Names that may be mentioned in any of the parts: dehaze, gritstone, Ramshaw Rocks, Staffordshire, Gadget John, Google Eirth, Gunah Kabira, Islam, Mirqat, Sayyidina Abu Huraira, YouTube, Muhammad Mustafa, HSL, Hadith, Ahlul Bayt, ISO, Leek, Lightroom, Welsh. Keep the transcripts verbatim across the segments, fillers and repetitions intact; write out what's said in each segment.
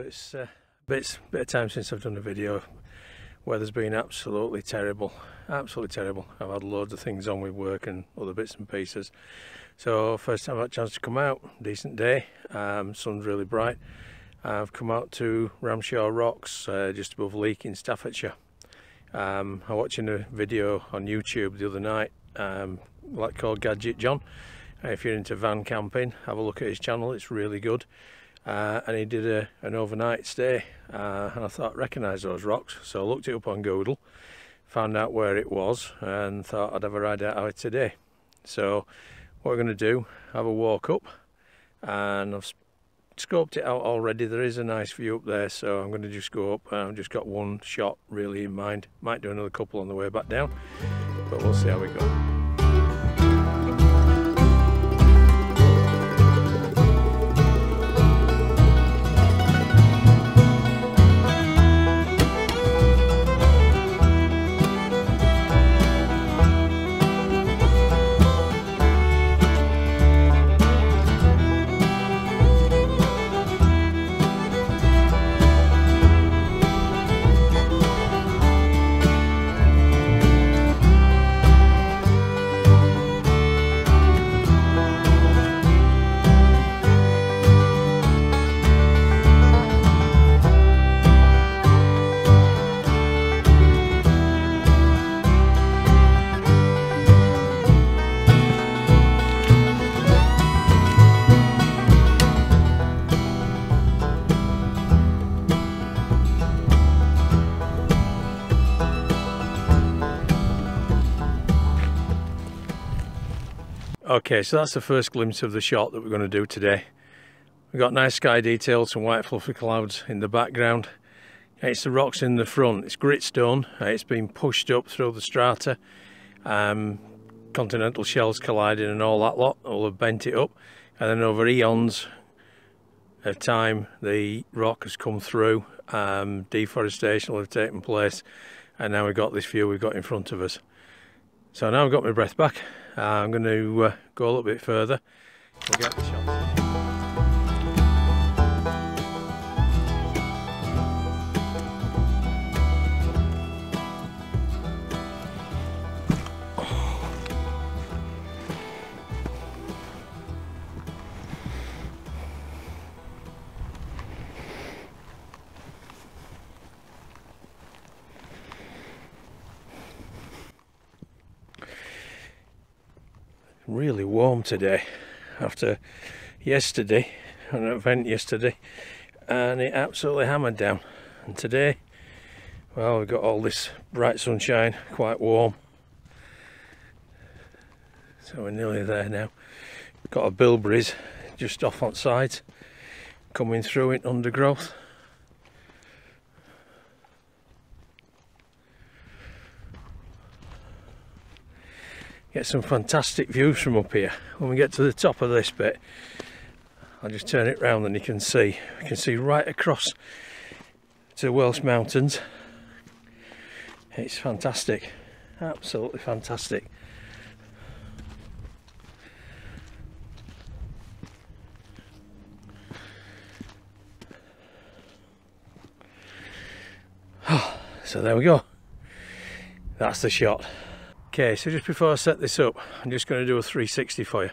so it's a uh, bit, bit of time since I've done a video. Weather's been absolutely terrible, absolutely terrible. I've had loads of things on with work and other bits and pieces. So first time I've had a chance to come out, decent day, um, sun's really bright. I've come out to Ramshaw Rocks, uh, just above Leek in Staffordshire. Um, I'm watching a video on YouTube the other night, um, like called Gadget John. Uh, if you're into van camping, have a look at his channel, it's really good. Uh, and he did a, an overnight stay, uh, and I thought I recognised those rocks, so I looked it up on Google, found out where it was, and thought I'd have a ride out of it today. So what we're going to do, have a walk up, and I've scoped it out already. There is a nice view up there, so I'm going to just go up. I've just got one shot really in mind, might do another couple on the way back down, but we'll see how we go. Okay, so that's the first glimpse of the shot that we're going to do today. We've got nice sky details, some white fluffy clouds in the background. It's the rocks in the front. It's gritstone. It's been pushed up through the strata. Um, continental shelves colliding and all that lot all have bent it up. And then over eons of time, the rock has come through. Um, deforestation will have taken place. And now we've got this view we've got in front of us. So now I've got my breath back, uh, I'm going to uh, go a little bit further, we'll get the shots. Really warm today after yesterday, an event yesterday, and it absolutely hammered down, and today, well, we've got all this bright sunshine, quite warm, so we're nearly there now. We've got a bilberries just off on side coming through in undergrowth. Get some fantastic views from up here. When we get to the top of this bit, I'll just turn it round and you can see, you can see right across to the Welsh mountains. It's fantastic, absolutely fantastic. Oh, so there we go, that's the shot. Okay, so just before I set this up, I'm just going to do a three sixty for you.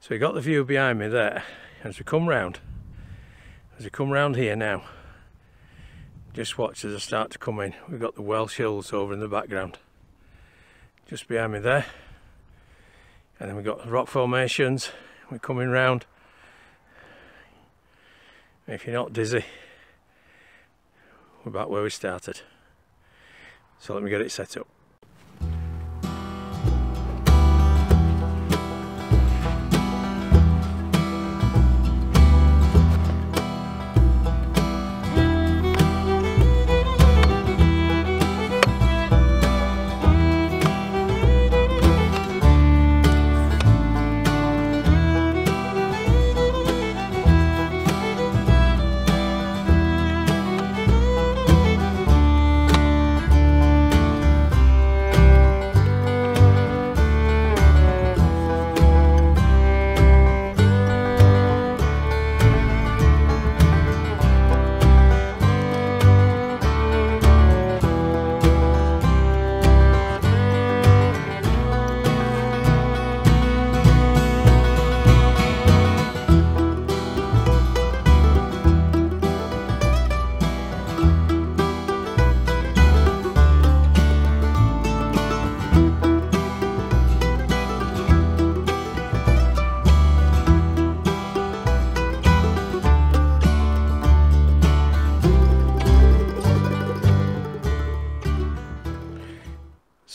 So we got the view behind me there, as we come round, as we come round here now, just watch as I start to come in. We've got the Welsh hills over in the background, just behind me there, and then we've got the rock formations. We're coming round, and if you're not dizzy, we're back where we started. So let me get it set up.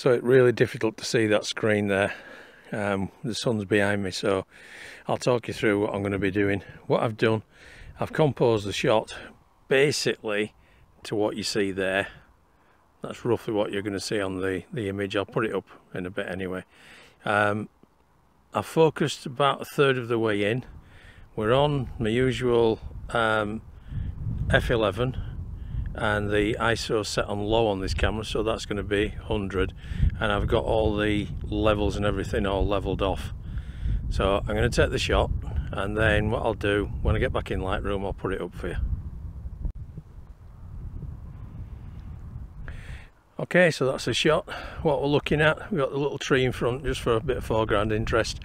So it's really difficult to see that screen there. Um, the sun's behind me, so I'll talk you through what I'm going to be doing. What I've done, I've composed the shot basically to what you see there. That's roughly what you're going to see on the, the image. I'll put it up in a bit anyway. Um, I've focused about a third of the way in. We're on my usual um, F eleven and the I S O set on low on this camera, so that's going to be one hundred, and I've got all the levels and everything all leveled off. So I'm going to take the shot, and then what I'll do when I get back in Lightroom, I'll put it up for you. Okay, so that's the shot. What we're looking at, we've got the little tree in front just for a bit of foreground interest,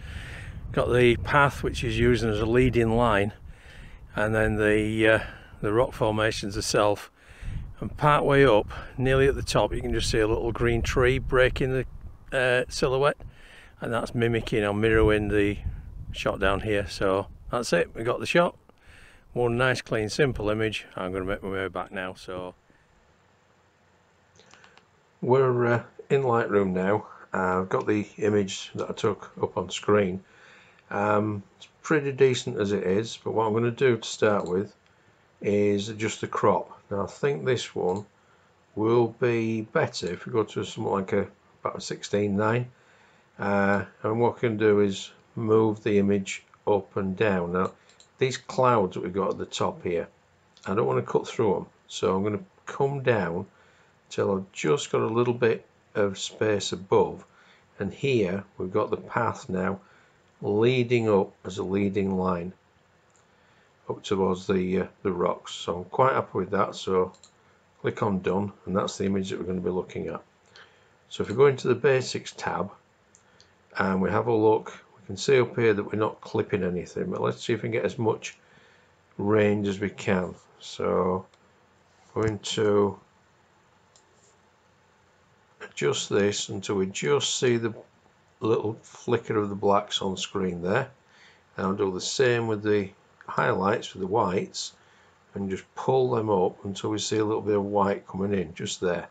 got the path which is using as a leading line, and then the uh, the rock formations itself. And part way up, nearly at the top, you can just see a little green tree breaking the uh, silhouette, and that's mimicking or mirroring the shot down here. So that's it, we got the shot. One nice, clean, simple image. I'm going to make my way back now. So we're uh, in Lightroom now. Uh, I've got the image that I took up on screen. Um, it's pretty decent as it is, but what I'm going to do to start with is just the crop. Now I think this one will be better if we go to something like a about a sixteen nine, uh, and what we can do is move the image up and down. Now these clouds that we've got at the top here, I don't want to cut through them, so I'm going to come down till I've just got a little bit of space above, and here we've got the path now leading up as a leading line up towards the uh, the rocks. So I'm quite happy with that, so click on done, and that's the image that we're going to be looking at. So if we go into the basics tab and we have a look, we can see up here that we're not clipping anything, but let's see if we can get as much range as we can. So go into adjust this until we just see the little flicker of the blacks on screen there, and I'll do the same with the highlights for the whites and just pull them up until we see a little bit of white coming in just there,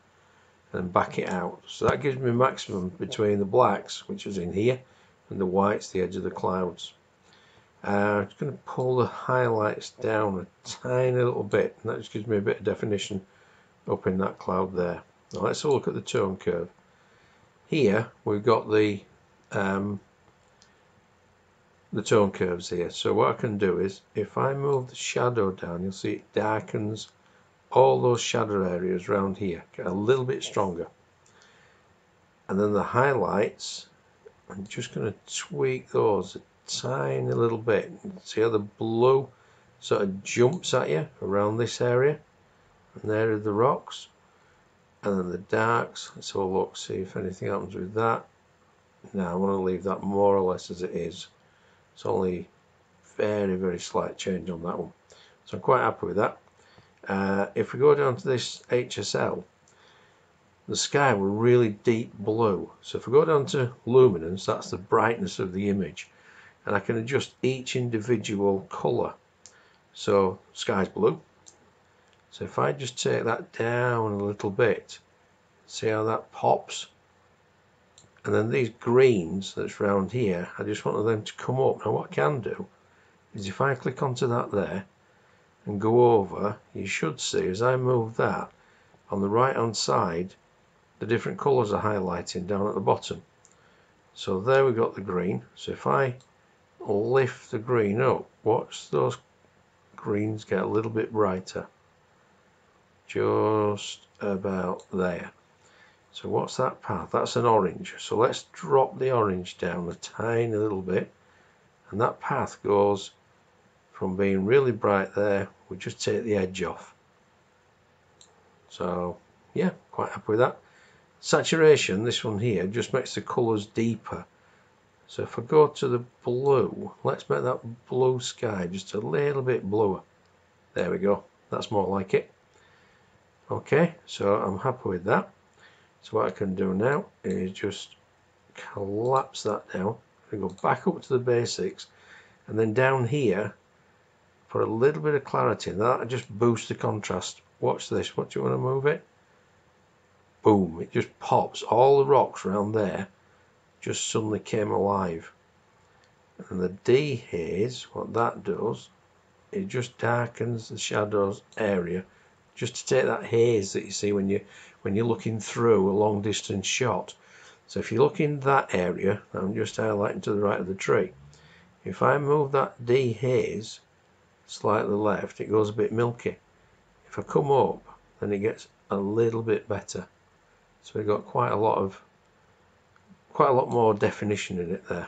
and back it out. So that gives me maximum between the blacks, which is in here, and the whites, the edge of the clouds. uh, I'm just going to pull the highlights down a tiny little bit, and that just gives me a bit of definition up in that cloud there. Now let's have a look at the tone curve. Here we've got the um, the tone curves here. So what I can do is, if I move the shadow down, you'll see it darkens all those shadow areas around here, get a little bit stronger. And then the highlights, I'm just going to tweak those a tiny little bit. See how the blue sort of jumps at you around this area, and there are the rocks. And then the darks, let's have a look, see if anything happens with that. Now I want to leave that more or less as it is. It's only very very slight change on that one, so I'm quite happy with that. Uh, if we go down to this H S L, the sky were really deep blue, so if we go down to luminance, that's the brightness of the image, and I can adjust each individual colour. So sky's blue, so if I just take that down a little bit, see how that pops. And then these greens that's round here, I just wanted them to come up. Now what I can do is, if I click onto that there and go over, you should see as I move that on the right hand side, the different colours are highlighting down at the bottom. So there we've got the green. So if I lift the green up, watch those greens get a little bit brighter. Just about there. So what's that path? That's an orange. So let's drop the orange down a tiny little bit, and that path goes from being really bright there, we just take the edge off. So yeah, quite happy with that. Saturation, this one here, just makes the colours deeper. So if I go to the blue, let's make that blue sky just a little bit bluer. There we go, that's more like it. Okay, so I'm happy with that. So what I can do now is just collapse that down and go back up to the basics, and then down here for a little bit of clarity, and that just boosts the contrast. Watch this. What do you want to move it? boom, it just pops. All the rocks around there just suddenly came alive. And the dehaze, what that does, it just darkens the shadows area, just to take that haze that you see when you when you're looking through a long distance shot. So if you look in that area, I'm just highlighting to the right of the tree. If I move that dehaze slightly left, it goes a bit milky. If I come up, then it gets a little bit better. So we've got quite a lot of quite a lot more definition in it there.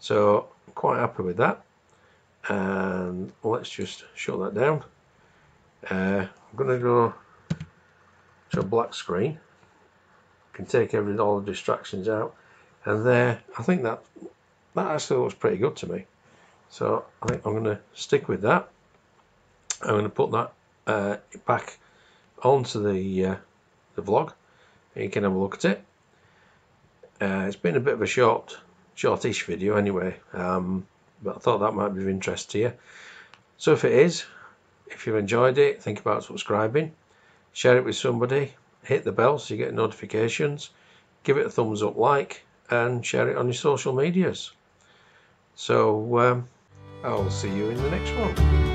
So quite happy with that. And let's just shut that down. Uh, I'm going to go to a black screen. Can take every all the distractions out, and there I think that that actually looks pretty good to me. So I think I'm going to stick with that. I'm going to put that uh, back onto the uh, the vlog, and you can have a look at it. Uh, it's been a bit of a short, shortish video anyway, um, but I thought that might be of interest to you. So if it is, if you've enjoyed it, think about subscribing, share it with somebody, hit the bell so you get notifications, give it a thumbs up, like, and share it on your social medias. So um, I'll see you in the next one.